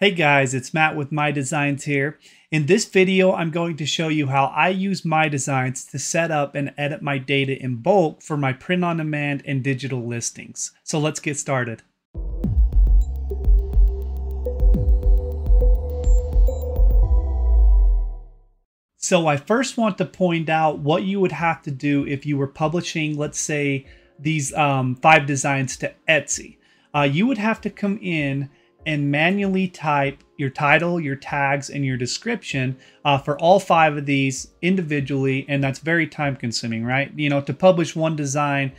Hey guys, it's Matt with My Designs here. In this video, I'm going to show you how I use My Designs to set up and edit my data in bulk for my print-on-demand and digital listings. So let's get started. So I first want to point out what you would have to do if you were publishing, let's say, these 5 designs to Etsy. You would have to come in and manually type your title, your tags, and your description for all 5 of these individually, and that's very time consuming, right? You know, to publish one design,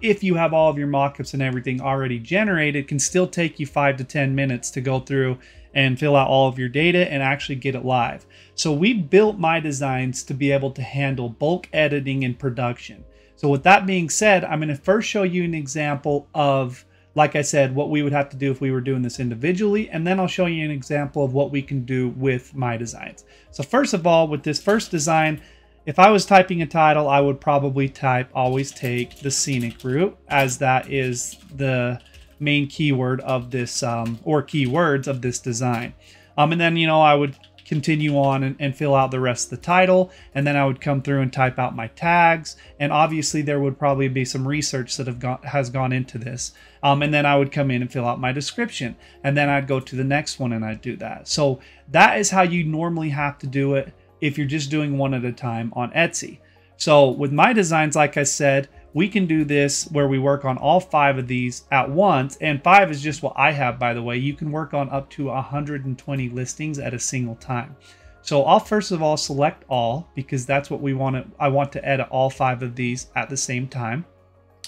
if you have all of your mockups and everything already generated, can still take you 5 to 10 minutes to go through and fill out all of your data and actually get it live. So we built My Designs to be able to handle bulk editing and production. So with that being said, I'm gonna first show you an example of, like I said, what we would have to do if we were doing this individually, and then I'll show you an example of what we can do with My Designs. So first of all, with this first design, if I was typing a title, I would probably type "always take the scenic route," as that is the main keyword of this, or keywords of this design. And then, you know, I would continue on and fill out the rest of the title, and then I would come through and type out my tags, and obviously there would probably be some research that has gone into this, and then I would come in and fill out my description, and then I'd go to the next one and I'd do that. So that is how you normally have to do it if you're just doing one at a time on Etsy. So with My Designs, like I said, we can do this where we work on all 5 of these at once, and 5 is just what I have, by the way. You can work on up to 120 listings at a single time. So I'll first of all select all, because that's what we want to, I want to edit all 5 of these at the same time.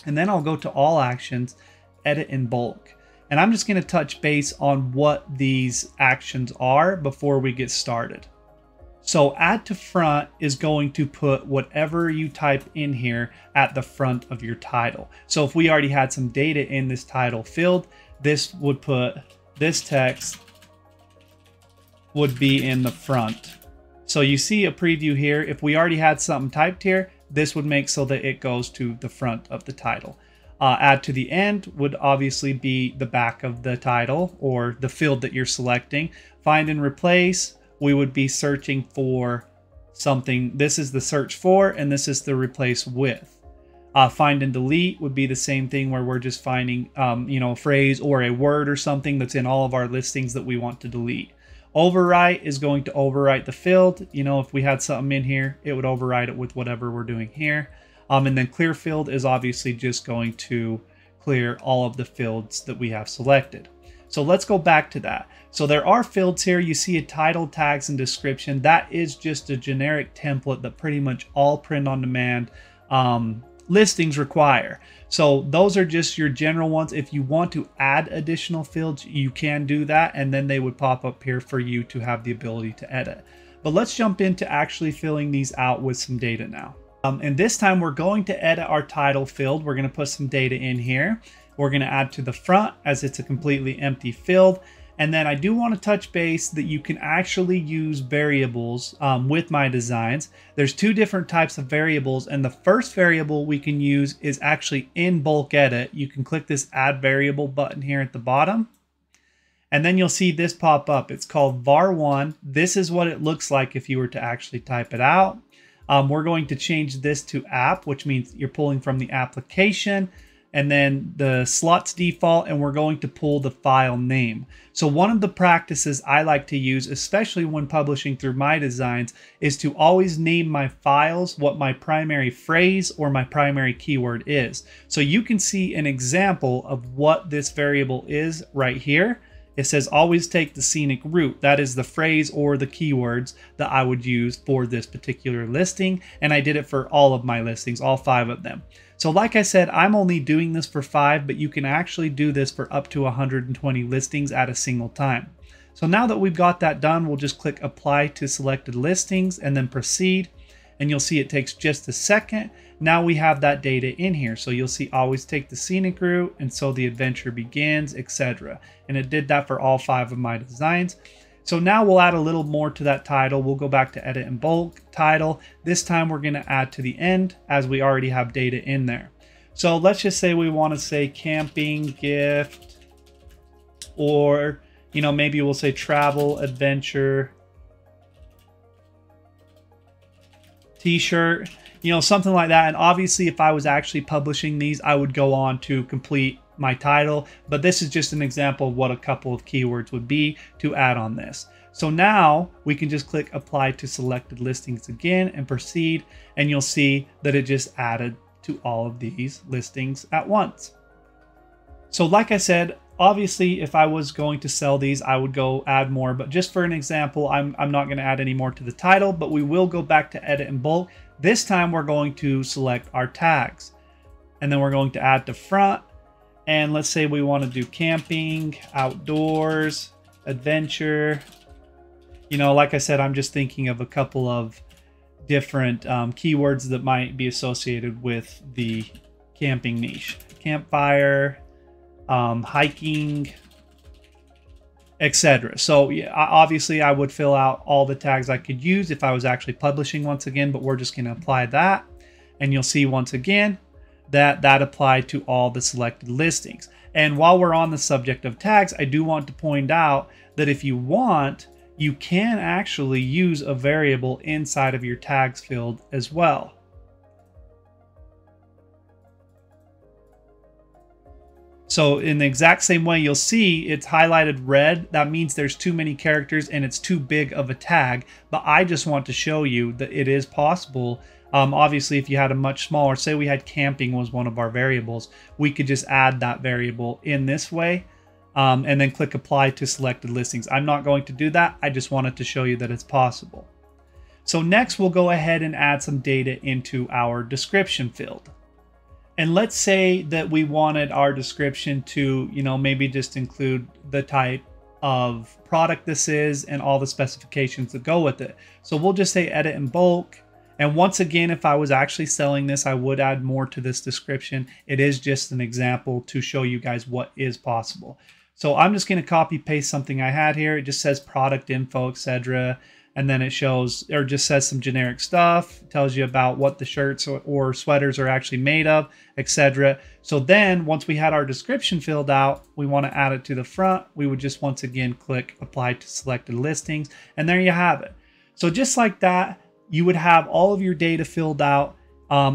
And then I'll go to all actions, edit in bulk. And I'm just gonna touch base on what these actions are before we get started. So add to front is going to put whatever you type in here at the front of your title. So if we already had some data in this title field, this would put, this text would be in the front. So you see a preview here. If we already had something typed here, this would make so that it goes to the front of the title. Add to the end would obviously be the back of the title or the field that you're selecting. Find and replace, we would be searching for something. This is the search for, and this is the replace with. Find and delete would be the same thing, where we're just finding, you know, a phrase or a word or something that's in all of our listings that we want to delete. Overwrite is going to overwrite the field. You know, if we had something in here, it would overwrite it with whatever we're doing here. And then clear field is obviously just going to clear all of the fields that we have selected. So let's go back to that. So there are fields here. You see a title, tags, and description. That is just a generic template that pretty much all print-on-demand listings require. So those are just your general ones. If you want to add additional fields, you can do that, and then they would pop up here for you to have the ability to edit. But let's jump into actually filling these out with some data now. And this time we're going to edit our title field. We're going to put some data in here. We're going to add to the front, as it's a completely empty field. And then I do want to touch base that you can actually use variables with My Designs. There's 2 different types of variables, and the first variable we can use is actually in bulk edit. You can click this add variable button here at the bottom, and then you'll see this pop up. It's called var1. This is what it looks like if you were to actually type it out. We're going to change this to app, which means you're pulling from the application, and then the slots default, and we're going to pull the file name. So one of the practices I like to use, especially when publishing through My Designs, is to always name my files what my primary phrase or my primary keyword is. So you can see an example of what this variable is right here. It says always take the scenic route. That is the phrase or the keywords that I would use for this particular listing. And I did it for all of my listings, all 5 of them. So like I said, I'm only doing this for 5, but you can actually do this for up to 120 listings at a single time. So now that we've got that done, we'll just click apply to selected listings and then proceed. And you'll see it takes just a second. Now we have that data in here. So you'll see always take the scenic route, and so the adventure begins, etc. And it did that for all 5 of my designs. So now we'll add a little more to that title. We'll go back to edit in bulk, title. This time we're gonna add to the end, as we already have data in there. So let's just say we wanna say camping gift, or you know, maybe we'll say travel, adventure, t-shirt, you know, something like that. And obviously if I was actually publishing these, I would go on to complete my title, but this is just an example of what a couple of keywords would be to add on this. So now we can just click apply to selected listings again and proceed, and you'll see that it just added to all of these listings at once. So like I said, obviously if I was going to sell these, I would go add more, but just for an example, I'm not going to add any more to the title, but we will go back to edit and bulk. This time we're going to select our tags, and then we're going to add to front. And let's say we want to do camping, outdoors, adventure. You know, like I said, I'm just thinking of a couple of different keywords that might be associated with the camping niche. Campfire, hiking, etc. So yeah, obviously I would fill out all the tags I could use if I was actually publishing once again, but we're just going to apply that. And you'll see once again that applied to all the selected listings. And while we're on the subject of tags, I do want to point out that if you want, you can actually use a variable inside of your tags field as well. So in the exact same way, you'll see it's highlighted red. That means there's too many characters and it's too big of a tag, but I just want to show you that it is possible. Obviously, if you had a much smaller, say we had camping was one of our variables, we could just add that variable in this way and then click apply to selected listings. I'm not going to do that. I just wanted to show you that it's possible. So next we'll go ahead and add some data into our description field. And let's say that we wanted our description to, you know, maybe just include the type of product this is and all the specifications that go with it. So we'll just say edit in bulk. And once again, if I was actually selling this, I would add more to this description. It is just an example to show you guys what is possible. So I'm just going to copy paste something I had here. It just says product info, etc. And then it shows, or just says some generic stuff, tells you about what the shirts or sweaters are actually made of, etc. So then once we had our description filled out, we want to add it to the front. We would just once again click apply to selected listings. And there you have it. So just like that, you would have all of your data filled out,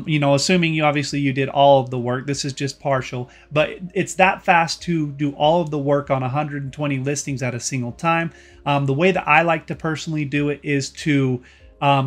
you know, assuming you obviously you did all of the work. This is just partial, but it's that fast to do all of the work on 120 listings at a single time. The way that I like to personally do it is to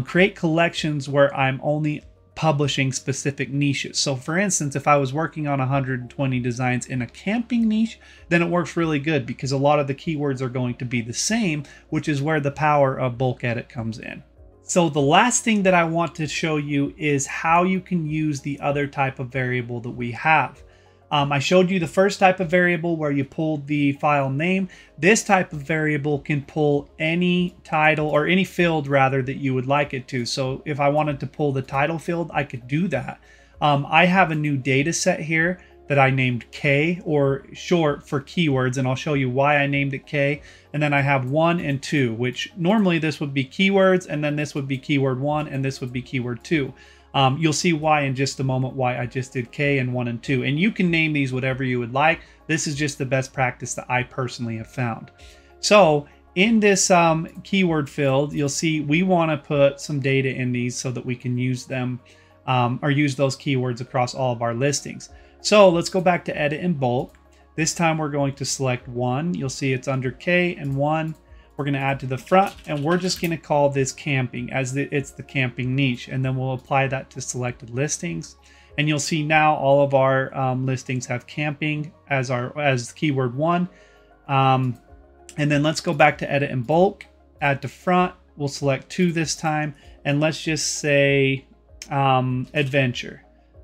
create collections where I'm only publishing specific niches. So for instance, if I was working on 120 designs in a camping niche, then it works really good because a lot of the keywords are going to be the same, which is where the power of bulk edit comes in. So the last thing that I want to show you is how you can use the other type of variable that we have. I showed you the first type of variable where you pulled the file name. This type of variable can pull any title or any field rather that you would like it to. So if I wanted to pull the title field, I could do that. I have a new data set here that I named K, or short for keywords, and I'll show you why I named it K. And then I have 1 and 2, which normally this would be keywords, and then this would be keyword 1, and this would be keyword 2. You'll see why in just a moment why I just did K and 1 and 2. And you can name these whatever you would like. This is just the best practice that I personally have found. So in this keyword field, you'll see we want to put some data in these so that we can use them or use those keywords across all of our listings. So let's go back to edit in bulk. This time we're going to select 1. You'll see it's under K and 1. We're going to add to the front, and we're just going to call this camping as it's the camping niche. And then we'll apply that to selected listings. And you'll see now all of our listings have camping as keyword 1. And then let's go back to edit in bulk, add to front. We'll select 2 this time. And let's just say adventure.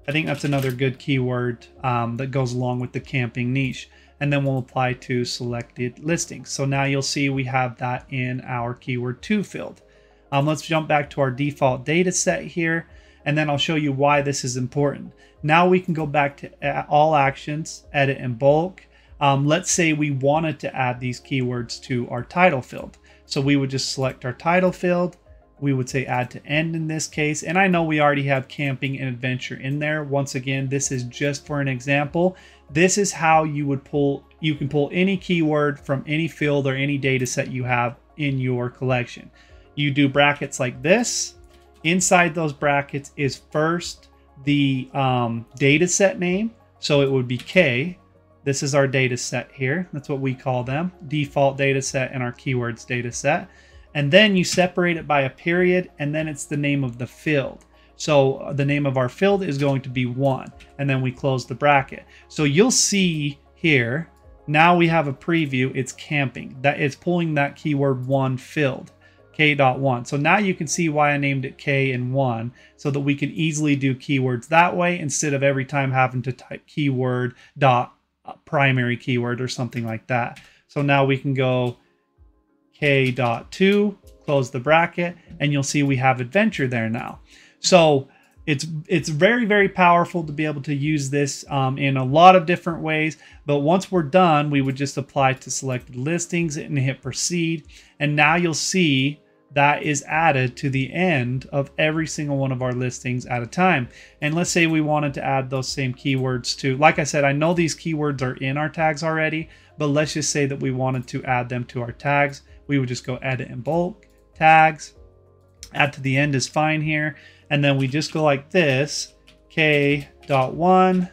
I think that's another good keyword that goes along with the camping niche. And then we'll apply to selected listings. So now you'll see we have that in our keyword 2 field. Let's jump back to our default data set here, and then I'll show you why this is important. Now we can go back to all actions, edit and bulk. Let's say we wanted to add these keywords to our title field. So we would just select our title field. We would say add to end in this case. And I know we already have camping and adventure in there. Once again, this is just for an example. This is how you would pull, you can pull any keyword from any field or any data set you have in your collection. You do brackets like this. Inside those brackets is first the data set name. So it would be K. This is our data set here. That's what we call them, default data set and our keywords data set. And then you separate it by a period, and then it's the name of the field. So the name of our field is going to be 1, and then we close the bracket. So you'll see here, now we have a preview, it's camping. That it's pulling that keyword 1 field, K.1. So now you can see why I named it K and 1, so that we can easily do keywords that way instead of every time having to type keyword dot primary keyword or something like that. So now we can go K.2, close the bracket, and you'll see we have adventure there now. So it's very, very powerful to be able to use this in a lot of different ways. But once we're done, we would just apply to selected listings and hit proceed. And now you'll see that is added to the end of every single one of our listings at a time. And let's say we wanted to add those same keywords to, like I said, I know these keywords are in our tags already, but let's just say that we wanted to add them to our tags. We would just go edit in bulk, tags, add to the end is fine here. And then we just go like this, K.1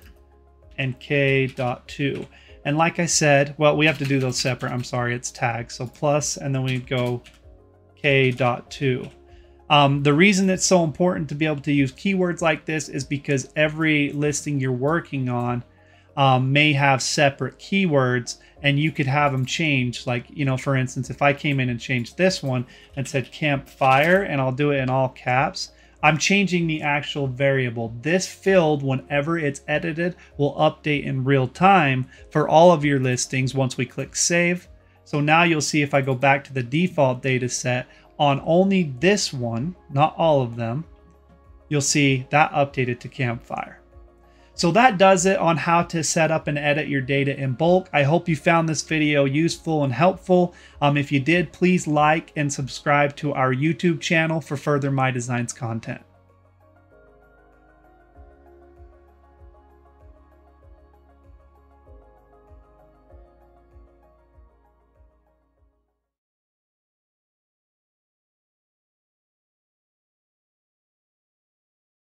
and K.2. And like I said, well, we have to do those separate. I'm sorry, it's tags. So plus, and then we go K.2. The reason it's so important to be able to use keywords like this is because every listing you're working on may have separate keywords, and you could have them changed. Like, you know, for instance, if I came in and changed this one and said campfire, and I'll do it in all caps, I'm changing the actual variable. This field, whenever it's edited, will update in real time for all of your listings once we click save. So now you'll see if I go back to the default data set on only this one, not all of them, you'll see that updated to campfire. So that does it on how to set up and edit your data in bulk. I hope you found this video useful and helpful. If you did, please like and subscribe to our YouTube channel for further My Designs content.